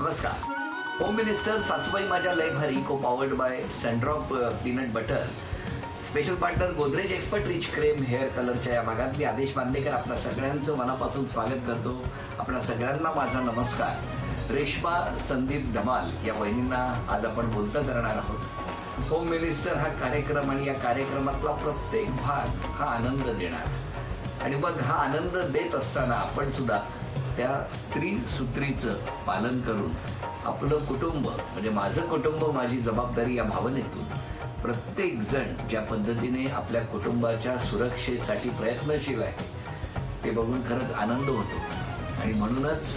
नमस्कार। Home minister सासूबाई माझ्या लय भारी को powered by Sundrop peanut butter, special partner Godrej expert rich creme hair कलरच्या या भागात मी आदेश बांदेकर आपल्या सगळ्यांचं मनापासून स्वागत करतो। आपल्या सगळ्यांना माझा नमस्कार। रेश्मा, संदीप, धमाल या बहिणींना आज आपण बोलतं करणार आहोत। होम मिनिस्टर हा कार्यक्रम आणि या कार्यक्रमातला प्रत्येक भाग हा आनंद देणार, आणि मग हा आनंद देत असताना आपण सुद्धा त्या त्रिसूत्रीचं पालन करून आपलं कुटुंब म्हणजे माझं कुटुंब माझी जबाबदारी या भावनेतून प्रत्येक जण ज्या पद्धतीने आपल्या कुटुंबाच्या सुरक्षेसाठी प्रयत्नशील आहे ते बघून खरंच आनंद होतो, आणि म्हणूनच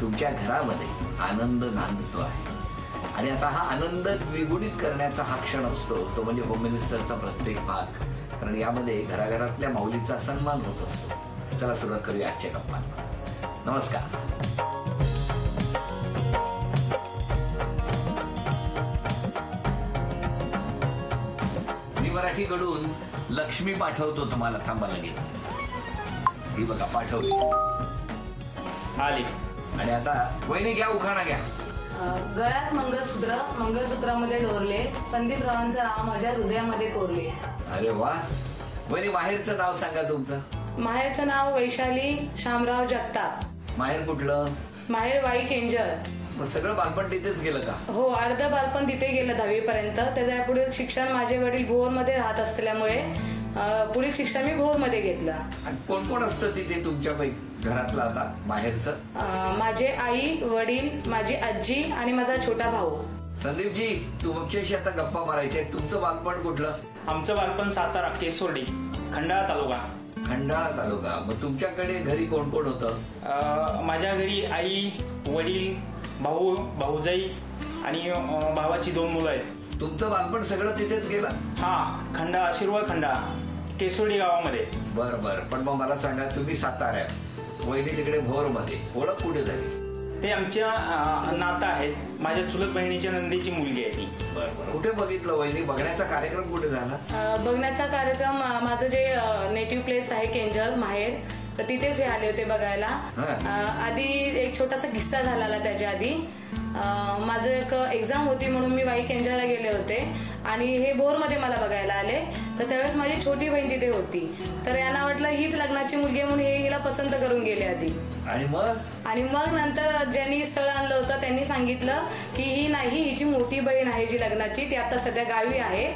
तुमच्या घरामध्ये आनंद नांदतो आहे। आणि आता हा आनंद द्विगुणित करण्याचा हा क्षण असतो तो म्हणजे होम मिनिस्टरचा प्रत्येक भाग, कारण यामध्ये घराघरातल्या माऊलीचा सन्मान होत असतो। चला सुरुवात करूया आजच्या गप्पांना। नमस्कार। कडून लक्ष्मी पाठवतो तुम्हाला, थांबा लगेच ही बघा पाठवली आली। आणि आता वहिनी घ्या उखाणा घ्या। गळ्यात मंगळसूत्र, मंगळसूत्रामध्ये डोरले, संदीप रावांचं नाव माझ्या हृदयामध्ये कोरले। अरे वा। वहिनी माहेरचं नाव सांगा तुमचं। माहेरचं नाव वैशाली शामराव जगताप। माहेर कुठलं? माहेर वाई केंजळ। सगळं बालपण तिथेच गेलं का? हो, अर्ध बालपण तिथे गेलं दहावीपर्यंत। त्याच्या पुढील शिक्षण माझे वडील भोर मध्ये राहत असल्यामुळे पुढील शिक्षण मी भोर मध्ये घेतलं। कोण कोण असतं तिथे तुमच्या घरातलं आता माहेरचं? माझे आई वडील, माझी आजी आणि माझा छोटा भाऊ। संदीपजी तुमच्याशी आता गप्पा मारायच्या। तुमचं बालपण कुठलं? आमचं बालपण सातारा, केसोर्डी, खंडाळा तालुका। खंडाळा तालुका। मग तुमच्याकडे घरी कोण कोण होतं? माझ्या घरी आई, वडील, भाऊ, भाऊजाई आणि भावाची दोन मुलं आहेत। तुमचं बालपण सगळं तिथेच गेलं? हा, खंडाळा, शिरवळ खंडाळा, केसोडी गावामध्ये। बर बर, पण मग मला सांगा तुम्ही साताऱ्यात, वहिनी तिकडे भोर मध्ये, ओळख कुठे झाली? ते आमच्या नाता आहेत, माझ्या चुलत बहिणीच्या नंदीची मुलगी आहे ती। बरोबर, कुठे बघितलं वहिनी? बघण्याचा कार्यक्रम कुठे झाला? बघण्याचा कार्यक्रम माझं जे नेटिव्ह प्लेस आहे केंजळ माहेर, तर तिथेच हे आले होते बघायला। आधी एक छोटासा किस्सा झाला, त्याच्या आधी माझं एक एक्झाम होती म्हणून मी वाई केंजळला गेले होते आणि हे भोरमध्ये मला बघायला आले। तर त्यावेळेस माझी छोटी बहीण तिथे होती, तर यांना वाटलं हीच लग्नाची मुलगी म्हणून हे हिला पसंत करून गेले आधी। आणि मग नंतर ज्यांनी स्थळ आणलं होतं त्यांनी सांगितलं की ही नाही, हिची मोठी बहीण आहे जी लग्नाची, ती आता सध्या गावी आहे,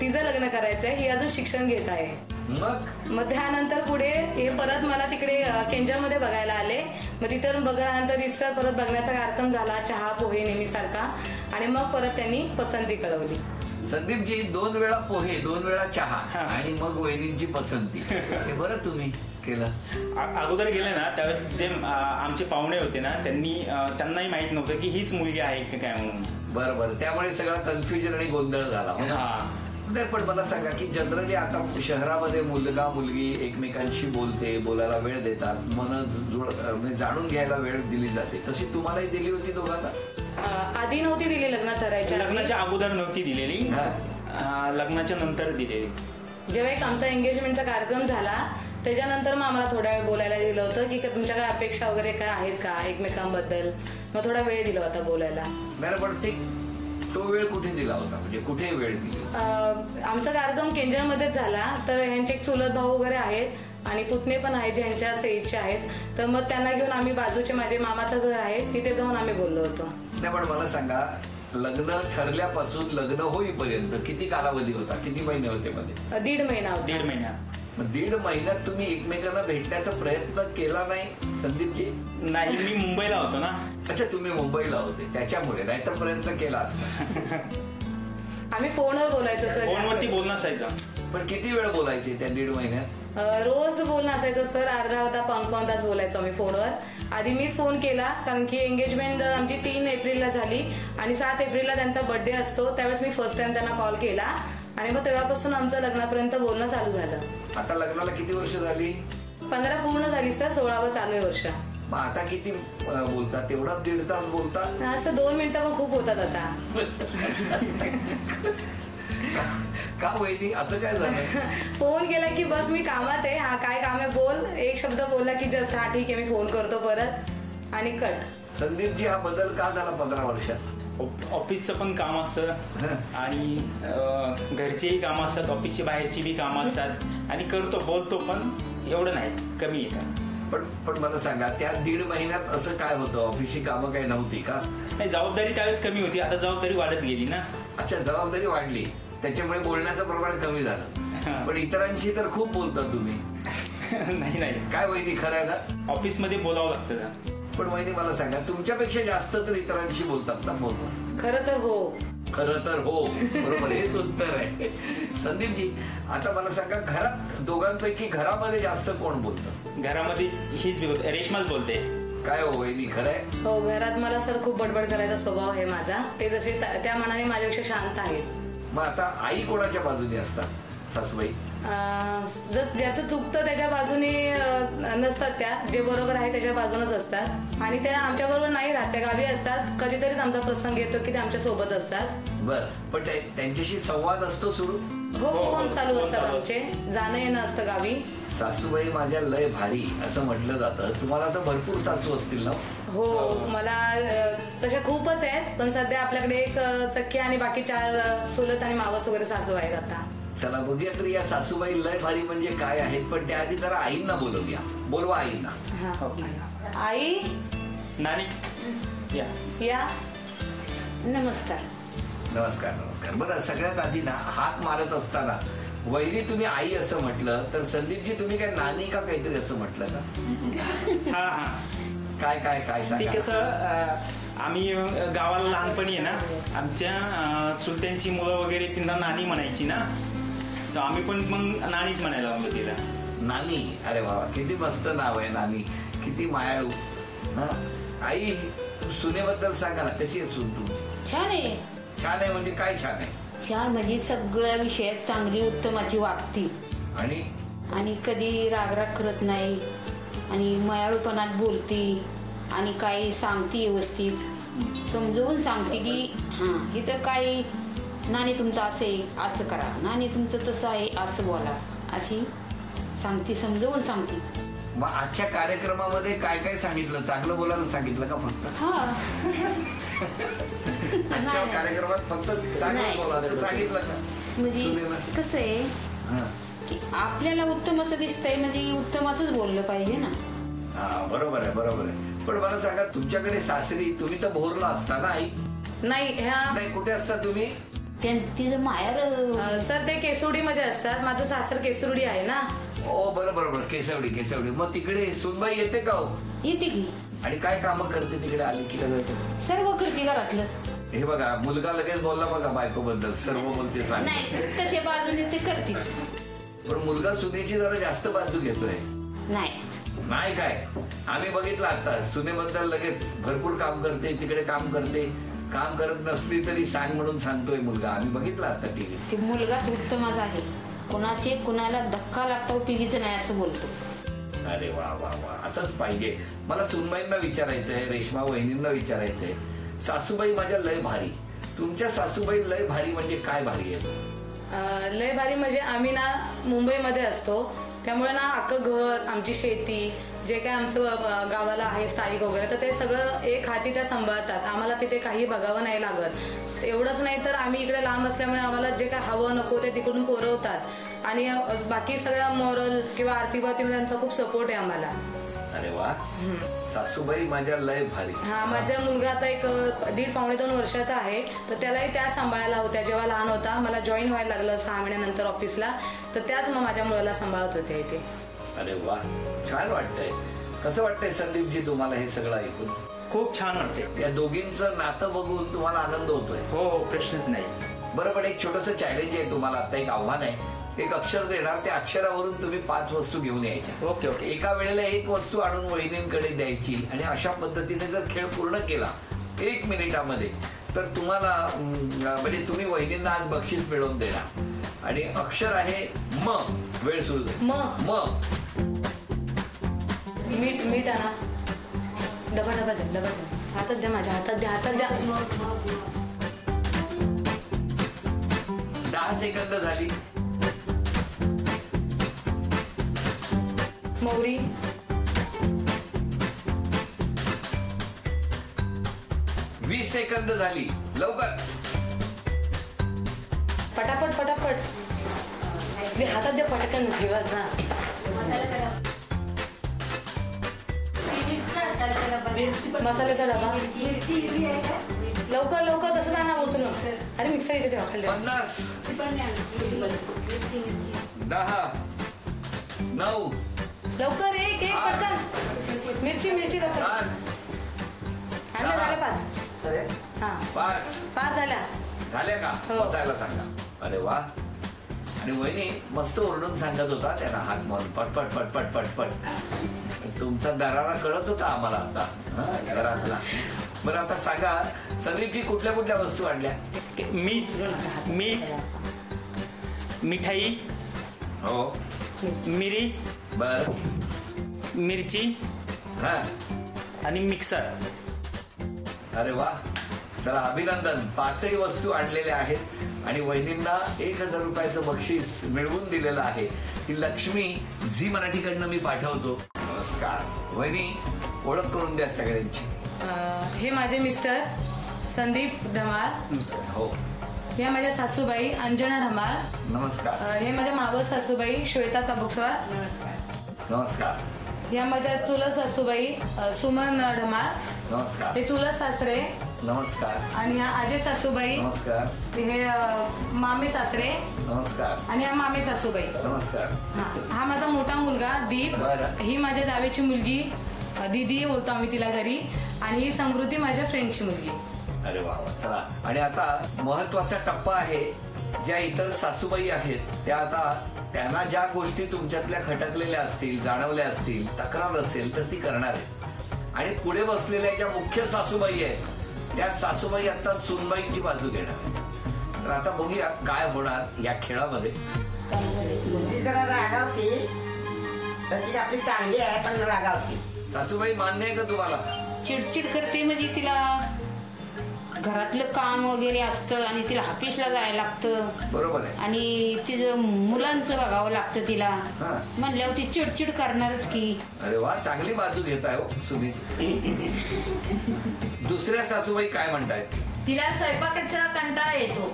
तिचं लग्न करायचंय, ही अजून शिक्षण घेत आहे। मग त्यानंतर पुढे हे परत मला तिकडे केंजळमध्ये बघायला आले। मग तिथे बघल्यानंतर रिसर परत बघण्याचा कार्यक्रम झाला, चहा पोहे नेहमी सारखा, आणि मग परत त्यांनी पसंती कळवली। संदीपजी 2 वेळा पोहे, 2 वेळा चहा आणि मग वहिनींची पसंती, हे बरं तुम्ही केलं? अगोदर गेले ना त्यावेळेस जे आमचे पाहुणे होते ना त्यांनाही माहित नव्हतं की हीच मुलगी आहे की काय म्हणून। बरं बरं, त्यामुळे सगळा कन्फ्युजन आणि गोंधळ झाला। पण मला सांगा की जनरली आता शहरामध्ये मुलगा मुलगी एकमेकांशी बोलायला वेळ देतात, मन जाणून घ्यायला वेळ दिली जाते, तशी तुम्हालाही दिली होती दोघांना? आधी नव्हती दिली, लग्न ठरायच्या लग्नाच्या अगोदर नव्हती दिलेली, लग्नाच्या नंतर दिलेली। जेव्हा एक आमचा एंगेजमेंटचा कार्यक्रम झाला त्याच्यानंतर मग आम्हाला थोडा वेळ बोलायला दिलं होतं की तुमच्या काय अपेक्षा वगैरे काय आहेत का एकमेकांबद्दल, मग थोडा वेळ दिला होता बोलायला। पण ते तो वेळ कुठे दिला होता, म्हणजे कुठे वेळ दिली? आमचा कार्यक्रम केंजळमध्येच झाला, तर ह्यांचे चुलत भाऊ वगैरे आहेत आणि पुतणे पण आहेत ज्यांच्या सेजचे आहेत, तर मग त्यांना घेऊन आम्ही बाजूचे माझे मामाचं घर आहे तिथे जाऊन आम्ही बोललो होतो। नाही पण मला सांगा, लग्न ठरल्यापासून लग्न होईपर्यंत किती कालावधी होता, किती महिने होते? मध्ये 1.5 महिना होता। 1.5 महिना, 1.5 महिन्यात तुम्ही एकमेकांना भेटण्याचा प्रयत्न केला नाही संदीपजी? नाही, मी मुंबईला होतो ना। अच्छा, तुम्ही मुंबईला होते त्याच्यामुळे, नाहीतर प्रयत्न केला असता। आम्ही फोनवर बोलायचो सर, फोनवरती बोलणं असायचं। पण किती वेळ बोलायचे त्या 1.5 महिन्यात? रोज बोलणं असायचं सर, अर्धा 5-5 तास बोलायचो आम्ही फोनवर। आधी मीच फोन केला, कारण की एंगेजमेंट आमची 3 एप्रिलला झाली आणि 7 एप्रिलला त्यांचा बर्थडे असतो, त्यावेळेस मी फर्स्ट टाइम त्यांना कॉल केला आणि मग तेव्हापासून आमचं लग्नापर्यंत बोलणं चालू झालं। आता लग्नाला किती वर्ष झाली? 15 पूर्ण झाली सर, 16वं चालू आहे वर्ष। मग आता किती बोलतात? तेवढा 1.5 तास बोलतात? असं 2 मिनिटं पण खूप होतात आता। का वहिनी असं काय झालं? फोन केला की बस मी कामात आहे, हा काय काम आहे बोल, एक शब्द बोलला की जस्ट हा ठीक आहे मी फोन करतो परत, आणि कट। संदीप जी हा बदल का झाला 15 वर्षात? ऑफिसचं पण काम असतं आणि घरचेही काम असतात, ऑफिसची बाहेरची बी कामं असतात आणि करतो बोलतो पण एवढं नाही, कमी येतं. पण मला सांगा त्या 1.5 महिन्यात असं काय होतं? ऑफिसची कामं काय नव्हती का? नाही, जबाबदारी त्यावेळेस कमी होती, आता जबाबदारी वाढत गेली ना. अच्छा, जबाबदारी वाढली त्याच्यामुळे बोलण्याचं प्रमाण कमी झालं, पण इतरांशी तर खूप बोलतात तुम्ही. नाही नाही, काय वहिनी खरं आहे ना, ऑफिसमध्ये बोलावं लागतं ना. पण वहिनी मला सांगा, तुमच्यापेक्षा जास्त तर इतरांशी बोलतात ना फोनवर? खरं तर हो बरोबर, हेच उत्तर आहे. संदीप जी आता मला सांगा, घरात दोघांपैकी घरामध्ये जास्त कोण बोलतं? घरामध्ये हीच रेश्माच बोलते. काय हो वहिनी, खरं आहे हो? घरात मला सर खूप बडबड करायचा स्वभाव आहे माझा, ते जसे त्या मनाने माझ्यापेक्षा शांत आहेत. मग आता आई कोणाच्या बाजूने असतात? सासूबाई ज्याचं चुकतं त्याच्या बाजूने नसतात, त्या जे बरोबर आहे त्याच्या बाजूनच असतात आणि त्या आमच्या बरोबर नाही राहत, त्या गावी असतात. कधीतरीच आमचा प्रसंग येतो की ते आमच्या सोबत असतात. बर, पण त्यांच्याशी संवाद असतो सुरू? हो, फोन चालू असतात आमचे, जाणं येणं असतं गावी. सासूबाई माझ्या लय भारी असं म्हटलं जातं, तुम्हाला तर भरपूर सासू असतील ना? हो, मला तशा खूपच आहेत, पण सध्या आपल्याकडे एक सख्खी आणि बाकी 4 चुलत आणि मावस वगैरे सासू आहेत. आता चला बघूया तरी या सासूबाई लय भारी म्हणजे काय आहेत, पण त्याआधी जरा आईंना बोलवूया. बोलवा आईंना. आई, नानी या या. नमस्कार नमस्कार नमस्कार. बरं, सगळ्यात आधी ना हात मारत असताना वहिनी तुम्ही आई असं म्हटलं, तर संदीप जी तुम्ही काय नानी का काहीतरी असं म्हटलं का? हा हा, काय काय काय सांगा. ठीक आहे सर, आम्ही गावाला लहानपणी आहे ना, आमच्या चुलत्यांची मुलं वगैरे तिला नानी म्हणायची ना, तर आम्ही पण मग नानीच म्हणायला लागलो तिला. नानी, अरे बाबा किती मस्त नाव आहे नानी, किती मायाळू. आई सुनेबद्दल सांगा ना, कशी आहे सून तू? छान आहे. छान आहे म्हणजे काय छान आहे? छान म्हणजे सगळ्या विषयात चांगली, उत्तमाची वागती आणि कधी रागराग करत नाही आणि मायाळूपणात बोलती आणि काही सांगती व्यवस्थित समजवून सांगते की हां इथं काही नानी तुमचं असं आहे असं करा, नानी तुमचं तसं आहे असं बोला, अशी सांगती, समजवून सांगते. मग आजच्या कार्यक्रमामध्ये काय काय सांगितलं? चांगलं बोलायला सांगितलं का फक्त? हा, कार्यक्रमात फक्त चांगलं बोलायला सांगितलं का? म्हणजे कसं आहे की आपल्याला उत्तम असं दिसतंय म्हणजे उत्तमच बोललं पाहिजे ना. हा, बरोबर आहे बरोबर आहे. पण मला सांगा, तुमच्याकडे सासरी तुम्ही तर भोरला असता ना आई? नाही, कुठे असता तुम्ही? तिचं माहेर सर ते केसवडी मध्ये असतात, माझं सासर केसवडी आहे ना. ओ बरोबर बरोबर, केसवडी केसवडी. मग तिकडे सुनबाई येते का? हो येते की. आणि काय काम करते तिकडे आली की? सर्व करते घरातलं. हे बघा मुलगा लगेच बोलला बघा बायको बद्दल, सर्व बोलते नाही तसे बाजूने ते करतेच. पण मुलगा सुनेची जरा जास्त बाजू घेतोय. नाही काय, आम्ही बघितलं आता सुनेबद्दल लगेच भरपूर काम करते, तिकडे काम करते, काम करत नसली तरी सांग म्हणून सांगतोय मुलगा, आम्ही बघितला आता टीव्ही. ते मुलगा उत्तमच आहे, कोणाचे कुणाला धक्का लागतो पिगीच नाही असं बोलतो. अरे वा वा वा, असंच पाहिजे. मला सुनबाईंना विचारायचंय, रेश्मा वहिनींना विचारायचंय, सासूबाई माझ्या लय भारी, तुमच्या सासूबाई लय भारी म्हणजे काय भारी आहे? लय भारी म्हणजे आम्ही ना मुंबईमध्ये असतो त्यामुळे ना अख्खं घर, आमची शेती, जे काय आमचं गावाला आहे स्थायिक वगैरे, तर ते सगळं एक हाती त्या सांभाळतात. आम्हाला तिथे काही बघावं नाही लागत. एवढंच नाही तर आम्ही इकडे लांब असल्यामुळे आम्हाला जे काय हवं नको ते तिकडून पुरवतात आणि बाकी सगळ्या मॉरल किंवा आर्थिक बाबतीत त्यांचा खूप सपोर्ट आहे आम्हाला. अरे वा, सासूबाई माझ्या लय भारी. हा, माझा मुलगा आता एक 1.5-2 वर्षाचा आहे, तर त्यालाही त्या सांभाळायला होत्या जेव्हा लहान होता. मला जॉईन व्हायला लागलं 6 महिन्यानंतर ऑफिसला, तर त्याच माझ्या मुलाला सांभाळत होत्या इथे. अरे वा, छान वाटतंय. कसं वाटतंय संदीपजी तुम्हाला हे सगळं ऐकून? खूप छान वाटतंय. या दोघींचं नातं बघून तुम्हाला आनंद होतोय? हो, प्रश्नच नाही. बरोबर, एक छोटंसं चॅलेंज आहे तुम्हाला आता, एक आव्हान आहे. एक अक्षर देणार, त्या अक्षरावरून तुम्ही 5 वस्तू घेऊन यायच्या. Okay okay. एका वेळेला 1 वस्तू आणून वहिनींकडे द्यायची आणि अशा पद्धतीने जर खेळ पूर्ण केला 1 मिनिटामध्ये तर तुम्हाला म्हणजे तुम्ही वहिनींना आज बक्षीस मिळवून देणार. आणि अक्षर आहे म. वेळ सुरू झाली. म. मीठ आणा. डबा. हातात द्या माझ्या, हातात द्या. 10 सेकंद झाली. मोहरी 20 सेकंद झाली. लवकर पटापट पटापट. मी हातात दे पटकन घेवाचा मसाल्याचा डबा. लवकर लवकर तसं ना उचलून. अरे मिक्सर इथे ठेवा खाली. 50 10 9. लवकर एक एक पटकन. मिरची मिरची लवकर. आणलं झालं 5 झाल्या का पोचायला सांगा. अरे वा. आणि वहिनी मस्त ओरडून सांगत होता त्यांना हात मारून पटपट पटपट पटपट. तुमचा दरारा कळत होता आम्हाला आता घरातला. बरं आता सांगा संदीप जी कुठल्या कुठल्या वस्तू आणल्या. मीठ मिठाई हो मिरी बर मिरची हा आणि मिक्सर. अरे वा चला अभिनंदन. 5ही वस्तू आणलेल्या आहेत आणि वहिनींना 1000 रुपयाचं बक्षीस मिळवून दिलेलं आहे. ती लक्ष्मी झी मराठीकडनं मी पाठवतो. नमस्कार वहिनी ओळख करून द्या सगळ्यांची. हे माझे मिस्टर संदीप ढमाळ. हो. हे माझ्या सासूबाई अंजना ढमाळ. नमस्कार. हे माझ्या मावस सासूबाई श्वेता चाबुकस्वार. नमस्कार नमस्कार. या माझ्या चुलत सासूबाई सुमन ढमाळ. नमस्कार. हे चुलत सासरे. नमस्कार. आणि ह्या आजे सासूबाई. नमस्कार. हे मामे सासरे. नमस्कार. आणि ह्या मामे सासूबाई. नमस्कार. हा माझा मोठा मुलगा दीप. ही माझ्या जावेची मुलगी दीदी बोलतो आम्ही तिला घरी. आणि ही समृद्धी माझ्या फ्रेंडची मुलगी. अरे वा वा चला. आणि आता महत्वाचा टप्पा आहे. ज्या इतर सासूबाई आहेत त्या आता त्यांना ज्या गोष्टी तुमच्यातल्या खटकलेल्या असतील जाणवल्या असतील तक्रार असेल तर ती करणार आहे. आणि पुढे बसलेल्या ज्या मुख्य सासूबाई आहेत त्या सासूबाई आता सुनबाईंची बाजू घेणार आहेत. तर आता बघूया काय होणार या खेळामध्ये. जरा रागावते तशी आपली चांगली आहे पण रागावते. सासूबाई मान्य आहे का तुम्हाला. चिडचिड करते म्हणजे तिला घरातलं काम वगैरे असतं आणि तिला ऑफिसला जायला लागतं. बरोबर आहे. आणि तिचं मुलांचं बघावं लागतं तिला. म्हणल्यावर ती चिडचिड करणारच की. अरे वा चांगली बाजू घेत आहे हो सुनीची. दुसऱ्या सासूबाई काय म्हणतायत. तिला स्वयंपाकाचा कंटाळा येतो.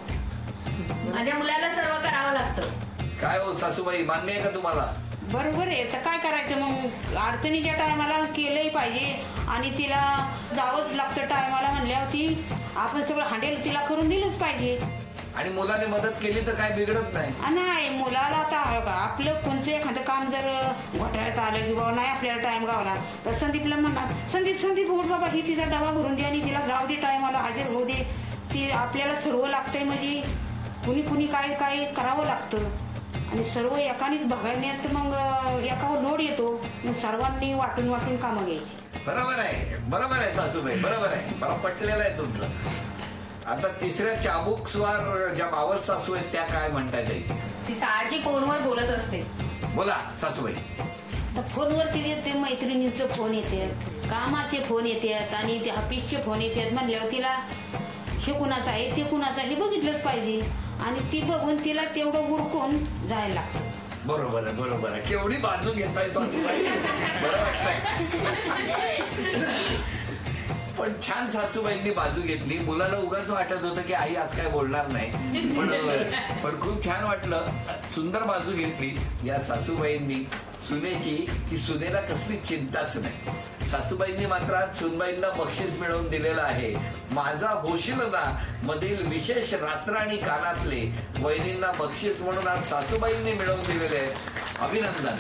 माझ्या मुलाला सर्व करावं लागतं. काय हो सासूबाई मान्य आहे का तुम्हाला. बरोबर आहे. तर काय करायचं मग अडचणीच्या टायमाला केलंही पाहिजे आणि तिला जावंच लागतं टायमाला. म्हणल्यावर ती आपण सगळं हँडल तिला करून दिलंच पाहिजे. आणि मुलाने मदत केली तर काय बिघडत नाही. नाही मुलाला आता आपलं कोणचं एखादं काम जर घोटाळ्यात आलं की बाबा नाही आपल्याला टाइम गावला तर संदीपला म्हणणार संदीप संदीप उठ बाबा ही तिचा डबा भरून दे आणि तिला जाऊ दे टायमाला हजर होऊ दे. ती आपल्याला सर्व लागतंय म्हणजे कुणी कुणी काय काय करावं लागतं. आणि सर्व एकानेच बघण्यात मग एकावर लोड येतो. मग सर्वांनी वाटून वाटून कामं घ्यायची. बरोबर आहे सासूबाई बरोबर आहे. मला पटलेलं आहे तुमचं. आता तिसऱ्या चाबुकस्वार ज्या मावस सासू आहेत त्या काय म्हणतात. ती सारखी फोनवर बोलत असते. बोला सासूबाई. फोनवर तिथे मैत्रिणींचे फोन येतात कामाचे फोन येतात आणि ते ऑफिसचे फोन येतात. म्हणल्यावर तिला हे कुणाचं आहे ते कुणाचं हे बघितलंच पाहिजे. आणि ती बघून तिला तेवढं उरकून जायला लागतं. बरोबर आहे बरोबर आहे. केवढी बाजू घेताय सासूबाई. पण छान सासूबाईंनी बाजू घेतली. मुलाला उगाच वाटत होतं की आई आज काय बोलणार नाही पण खूप छान वाटलं. सुंदर बाजू घेतली या सासूबाईंनी सुनेची की सुनेला कसली चिंताच नाही. सासूबाईंनी मात्र सुनबाईंना बक्षीस मिळवून दिलेलं आहे. माझा होशील ना मधील विशेष रात्र आणि कानातले वहिनींना बक्षीस म्हणून आज सासूबाईंनी मिळवून दिलेले अभिनंदन.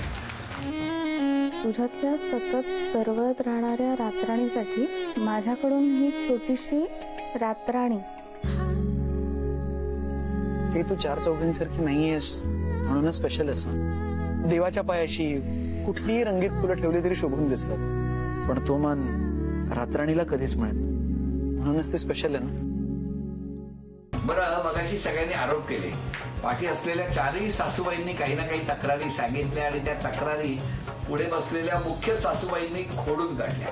तुझ्यातल्या सतत सरवळत राहणाऱ्या रात्राणीसाठी माझ्याकडून ही छोटीशी रात्राणी. ते तू 4 चौघांसारखी नाहीयेस म्हणूनच स्पेशल आहेस. देवाच्या पायाशी कुठलीही रंगीत फुलं ठेवली तरी शोभून दिसतात. पण तो मान रात्राणीला कधीच मिळत म्हणूनच ते स्पेशल आहे ना. बरं मगाशी सगळ्यांनी आरोप केले. पाठी असलेल्या 4ही सासूबाईंनी काही ना काही तक्रारी सांगितल्या आणि त्या तक्रारी पुढे बसलेल्या मुख्य सासूबाईंनी खोडून काढल्या.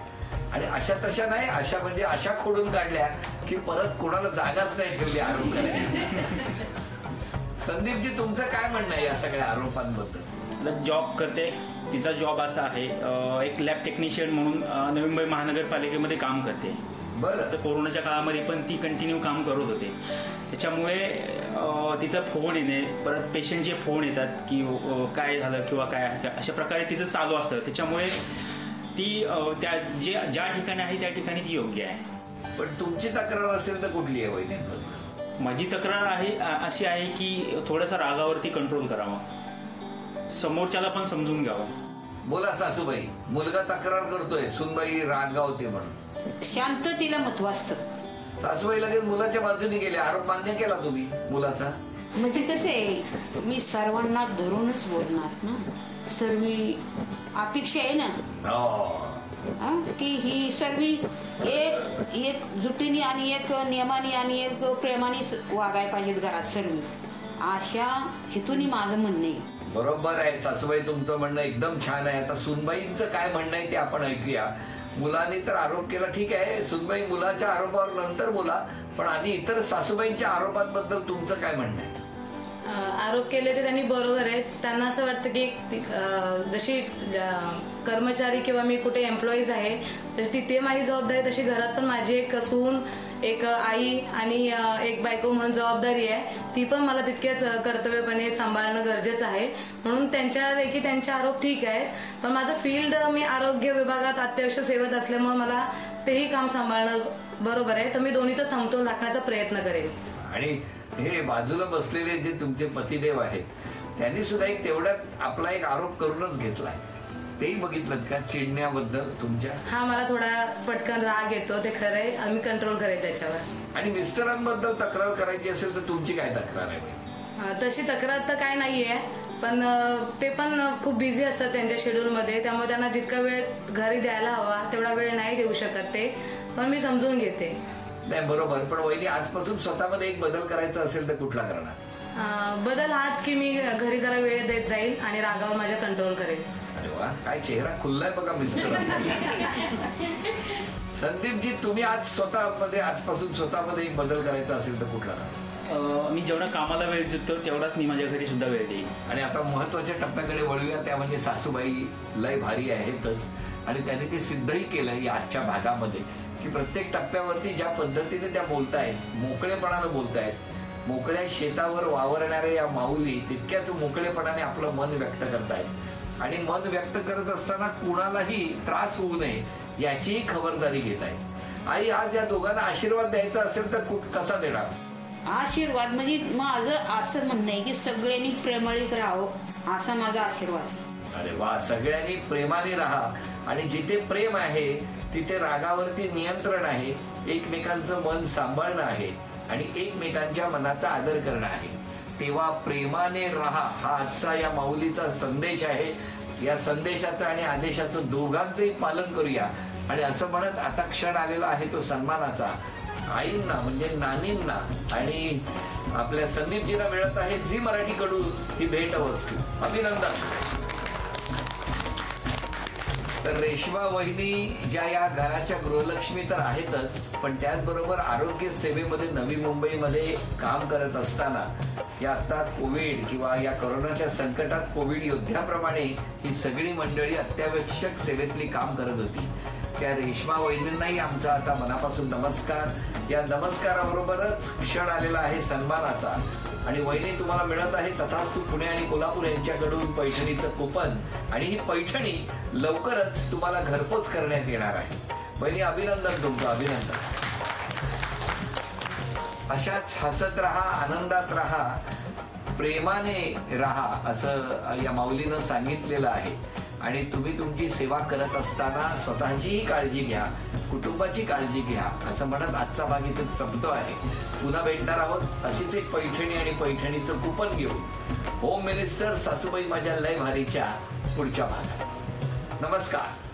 आणि अशा तशा नाही अशा म्हणजे अशा खोडून काढल्या की परत कोणाला जागाच नाही ठेवली आरोप करायला. संदीपजी तुमचं काय म्हणणं आहे या सगळ्या आरोपांबद्दल. जॉब करते तिचा जॉब असा आहे एक लॅब टेक्निशियन म्हणून नवी मुंबई महानगरपालिकेमध्ये काम करते. बरं तर कोरोनाच्या काळामध्ये पण ती कंटिन्यू काम करत होते, त्याच्यामुळे तिचा फोन येणे, परत पेशंटचे फोन येतात की काय झालं किंवा काय, अशा प्रकारे तिचं चालू असतं. त्याच्यामुळे ती त्या ज्या ठिकाणी आहे त्या ठिकाणी ती योग्य आहे. पण तुमची तक्रार असेल तर कुठली आहे वैद्यांकडून? माझी तक्रार आहे अशी आहे की थोडासा रागावरती कंट्रोल करावा, समोरच्याला पण समजून घ्यावं. बोला सासूबाई, मुलगा तक्रार करतोय, सुनबाई रागावते म्हणून शांत तिला महत्व असतं. सासूबाई लगेच मुलाच्या बाजूने गेले, आरोप मान्य केला तुम्ही मुलाचा. म्हणजे कसं आहे, मी सर्वांना धरूनच बोलणार ना, सर्व अपेक्षा आहे ना की ही सर्व एक एकजुटीने आणि एक नियमाने आणि एक प्रेमाने वागायला पाहिजेत घरात सर्व, अशा हेतूने माझं म्हणणं आहे. बरोबर आहे सासूबाई, तुमचं म्हणणं एकदम छान आहे. आता सुनबाईंचं काय म्हणणं आहे ते आपण ऐकूया. मुलाने तर आरोप केला, ठीक आहे सुनबाई, मुलाच्या आरोपावर नंतर बोला, पण आणि इतर सासूबाईंच्या आरोपांबद्दल तुमचं काय म्हणणं आहे? आरोप केले ते त्यांनी बरोबर आहे. त्यांना असं वाटतं की जशी कर्मचारी किंवा मी कुठे एम्प्लॉईज आहे तर तिथे माझी जबाबदारी, तशी घरात पण माझी एक सून, एक आई आणि एक बायको म्हणून जबाबदारी आहे, ती पण मला तितकेच कर्तव्यपणे सांभाळणं गरजेचं आहे. म्हणून त्यांच्यापैकी त्यांचे आरोप ठीक आहेत, पण माझं फील्ड मी आरोग्य विभागात अत्यावश्यक सेवेत असल्यामुळे मला तेही काम सांभाळणं बरोबर आहे. तर मी दोन्हीचा समतोल राखण्याचा प्रयत्न करेन. आणि हे बाजूला बसलेले जे तुमचे पतिदेव आहेत त्यांनी सुद्धा एक तेवढ्यात आपला एक आरोप करूनच घेतलाय, तेही बघितलं का चिडण्याबद्दल तुमच्या? हा, मला थोडा पटकन राग येतो, ते खरं आहे, आम्ही कंट्रोल करेल त्याच्यावर. आणि मिस्टरांबद्दल तक्रार करायची असेल तर तुमची काय तक्रार आहे? तशी तक्रार तर काय नाहीये, पण ते पण खूप बिझी असतात त्यांच्या शेड्यूल मध्ये, त्यामुळे त्यांना जितका वेळ घरी द्यायला हवा तेवढा वेळ नाही देऊ शकत ते, पण मी समजून घेते. नाही बरोबर, पण वहिनी आजपासून स्वतःमध्ये एक बदल करायचा असेल तर कुठला करणार? बदल हाच की मी घरी जरा वेळ देत जाईल आणि रागावर माझ्या कंट्रोल करेल. अरे वा, काय चेहरा खुललाय बघा मिस्टर. संदीपजी, तुम्ही आज स्वतःमध्ये आजपासून स्वतःमध्ये एक बदल करायचा असेल तर कुठला? मी जेवढा कामाला वेळ देतो तेवढाच मी माझ्या घरी सुद्धा वेळ देईन. आणि आता महत्वाच्या टप्प्याकडे वळूया, त्या म्हणजे सासूबाई लय भारी आहेतच आणि त्याने ते सिद्धही केलं या आजच्या भागामध्ये की प्रत्येक टप्प्यावरती ज्या पद्धतीने त्या बोलतायत, मोकळेपणानं बोलतायत, मोकळ्या शेतावर वावरणाऱ्या या माऊली तितक्याच मोकळेपणाने आपलं मन व्यक्त करतायत आणि मन व्यक्त करत असताना कुणालाही त्रास होऊ नये याचीही खबरदारी घेत आहेत. आई, आज या दोघांना आशीर्वाद द्यायचा असेल तर कसा देणार? आशीर्वाद म्हणजे माझं असं म्हणणं आहे की सगळ्यांनी प्रेमळीत राहावं, असा माझा आशीर्वाद. अरे वा, सगळ्यांनी प्रेमाने राहा आणि जिथे प्रेम आहे तिथे रागावरती नियंत्रण आहे, एकमेकांचं मन सांभाळणं आहे आणि एकमेकांच्या मनाचा आदर करणं आहे, तेव्हा प्रेमाने राहा हा आजचा या माऊलीचा संदेश आहे. या संदेशाचं आणि आदेशाचं दोघांचंही पालन करूया. आणि असं म्हणत आता क्षण आलेला आहे तो सन्मानाचा. आईंना म्हणजे नानींना आणि आपल्या संदीपजींना मिळत आहे झी मराठीकडून ही भेटवस्तू. अभिनंदन. तर रेश्मा वहिनी ज्या या घराच्या गृहलक्ष्मी तर आहेतच, पण त्याचबरोबर आरोग्य सेवेमध्ये नवी मुंबईमध्ये काम करत असताना या आता कोविड किंवा या कोरोनाच्या संकटात कोविड योद्ध्याप्रमाणे ही सगळी मंडळी अत्यावश्यक सेवेतली काम करत होती. त्या रेश्मा वहिनींनाही आमचा आता मनापासून नमस्कार. या नमस्काराबरोबरच क्षण आलेला आहे सन्मानाचा. आणि वहिनी तुम्हाला मिळत आहे तथास्तु पुणे आणि कोल्हापूर यांच्याकडून पैठणीचं कुपन, आणि ही पैठणी लवकरच तुम्हाला घरपोच करण्यात येणार आहे. वहिनी अभिनंदन तुमचं, अभिनंदन. अशाच हसत राहा, आनंदात राहा, प्रेमाने राहा असं या माऊलीनं सांगितलेलं आहे. आणि तुम्ही तुमची सेवा करत असताना स्वतःचीही काळजी घ्या, कुटुंबाची काळजी घ्या असं म्हणत आजचा भाग इथे संपतो आहे. पुन्हा भेटणार आहोत अशीच एक पैठणी आणि पैठणीचं कुपन घेऊन होम मिनिस्टर सासूबाई माझ्या लय भारीच्या पुढच्या भागात. नमस्कार.